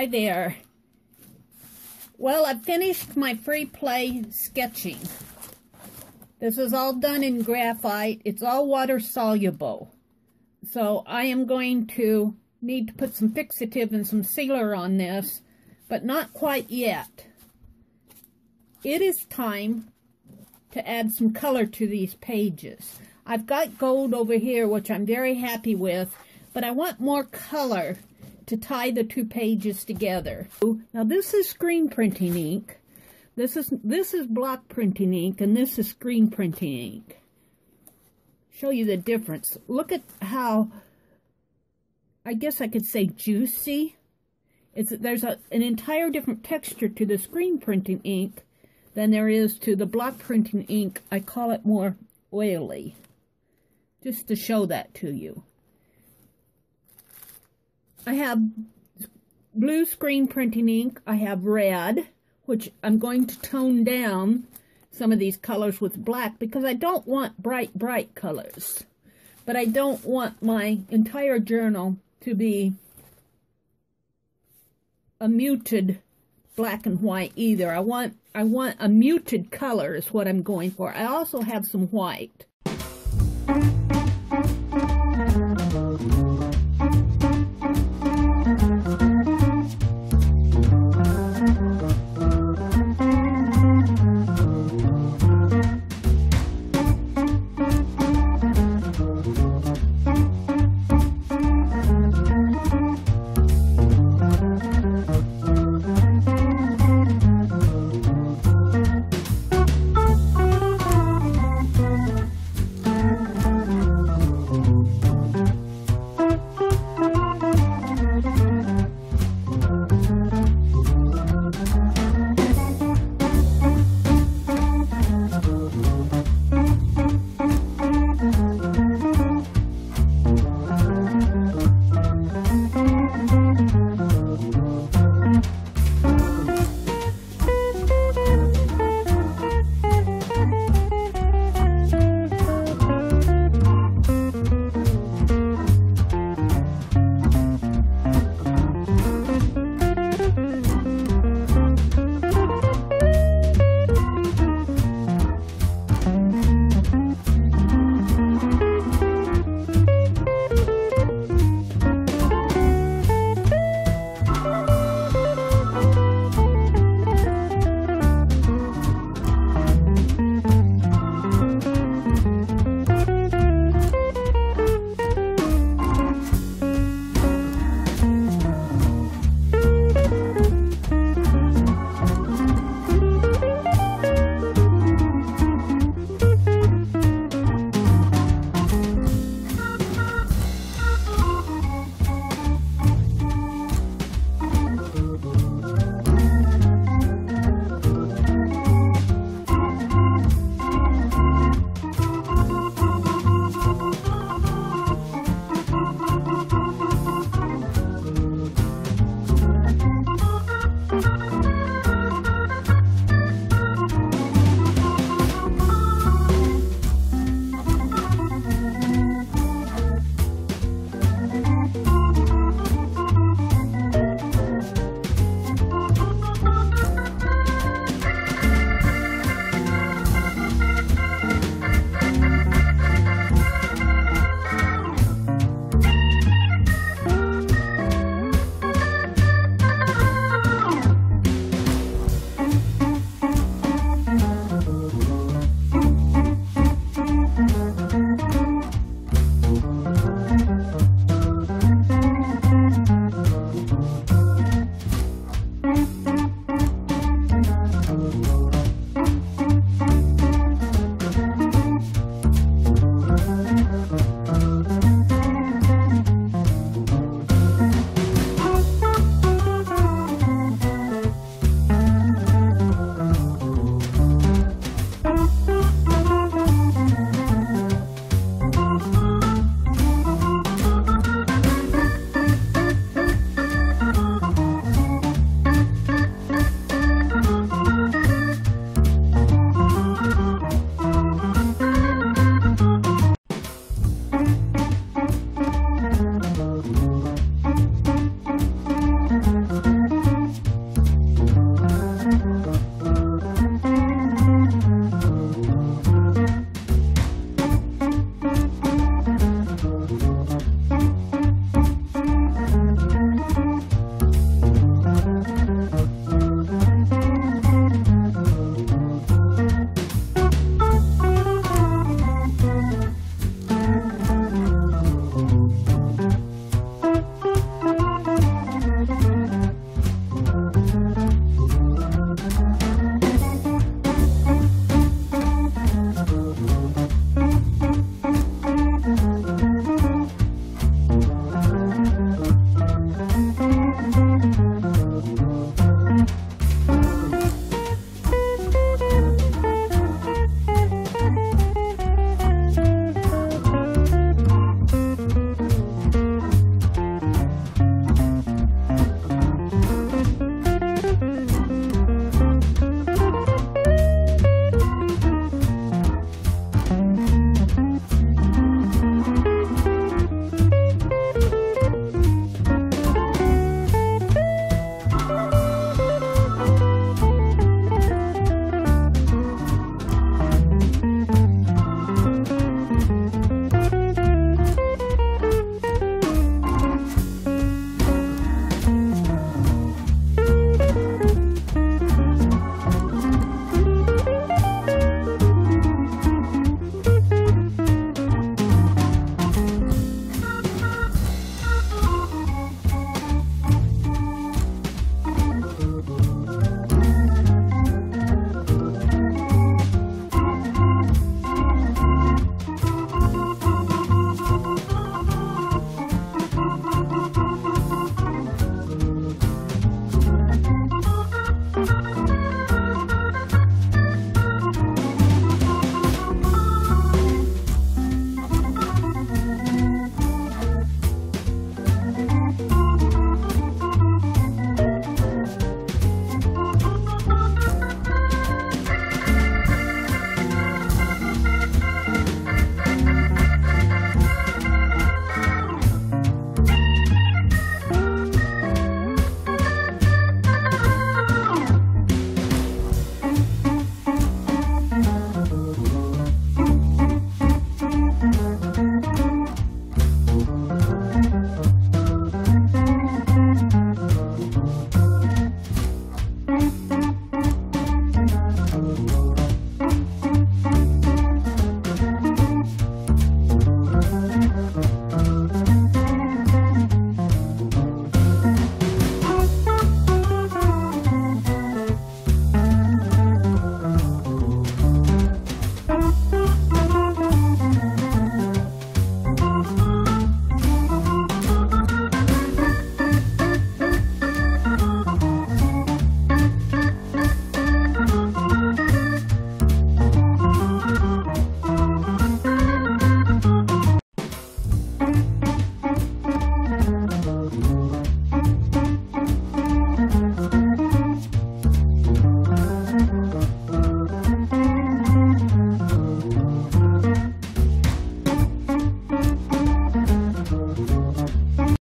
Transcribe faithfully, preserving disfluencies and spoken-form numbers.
Hi there. Well, I finished my free play sketching. This is all done in graphite. It's all water soluble. So I am going to need to put some fixative and some sealer on this, but not quite yet. It is time to add some color to these pages. I've got gold over here, which I'm very happy with, but I want more color to tie the two pages together. Now this is screen printing ink. This is, this is block printing ink, and this is screen printing ink. Show you the difference. Look at how, I guess I could say juicy. It's, there's a, an entire different texture to the screen printing ink than there is to the block printing ink. I call it more oily, just to show that to you. I have blue screen printing ink. I have red, which I'm going to tone down some of these colors with black because I don't want bright, bright colors. But I don't want my entire journal to be a muted black and white either. I want, I want a muted color is what I'm going for. I also have some white.